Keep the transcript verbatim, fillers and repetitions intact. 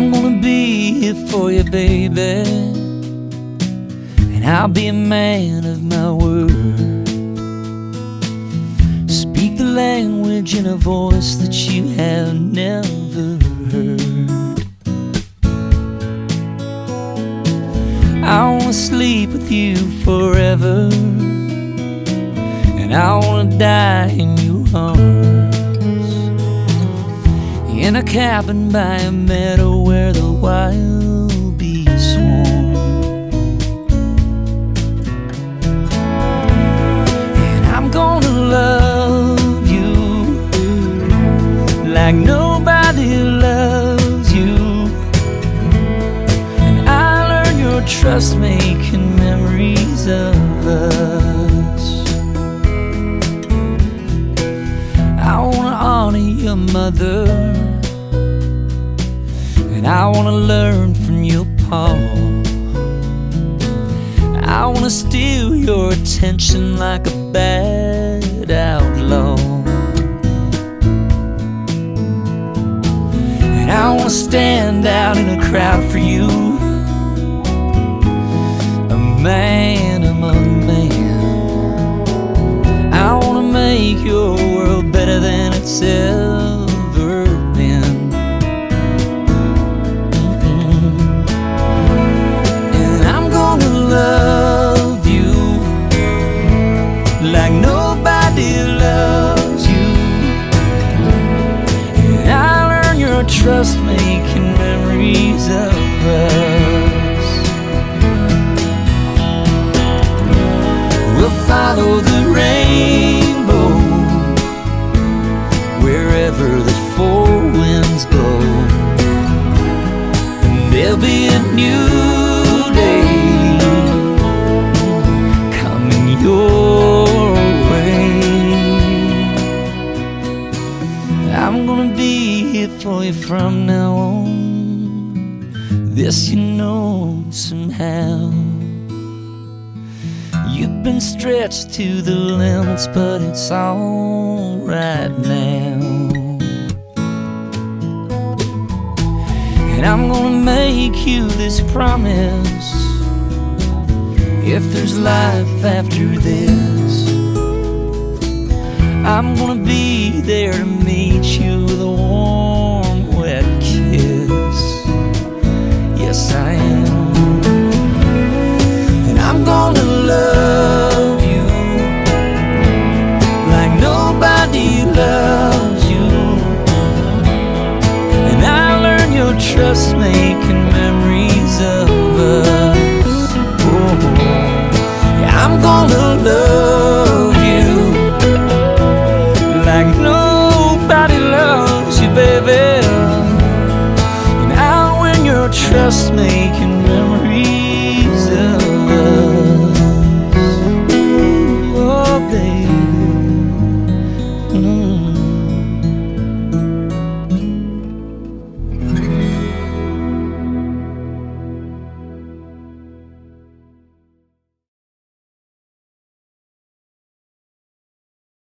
I'm gonna be here for you, baby, and I'll be a man of my word. Speak the language in a voice that you have never heard. I wanna sleep with you forever, and I wanna die in your arms, in a cabin by a meadow where the wild bees swarm. And I'm gonna love you like nobody loves you, and I'll earn your trust making memories of us. I wanna honor your mother, and I want to learn from your paw. I want to steal your attention like a bad outlaw. And I want to stand out in a crowd for you, a man among men. I want to make your world better than itself. Like nobody loves you, and I'll earn your trust making memories of us. We'll follow the rainbow wherever the four winds blow, and there'll be a new day coming your way. I'm gonna be here for you from now on, this you know somehow. You've been stretched to the limits, but it's alright now. And I'm gonna make you this promise, if there's life after this, I'm gonna be there to meet you with a warm, wet kiss. Yes, I am. And I'm gonna love you like nobody loves you, and I'll earn your trust, mate.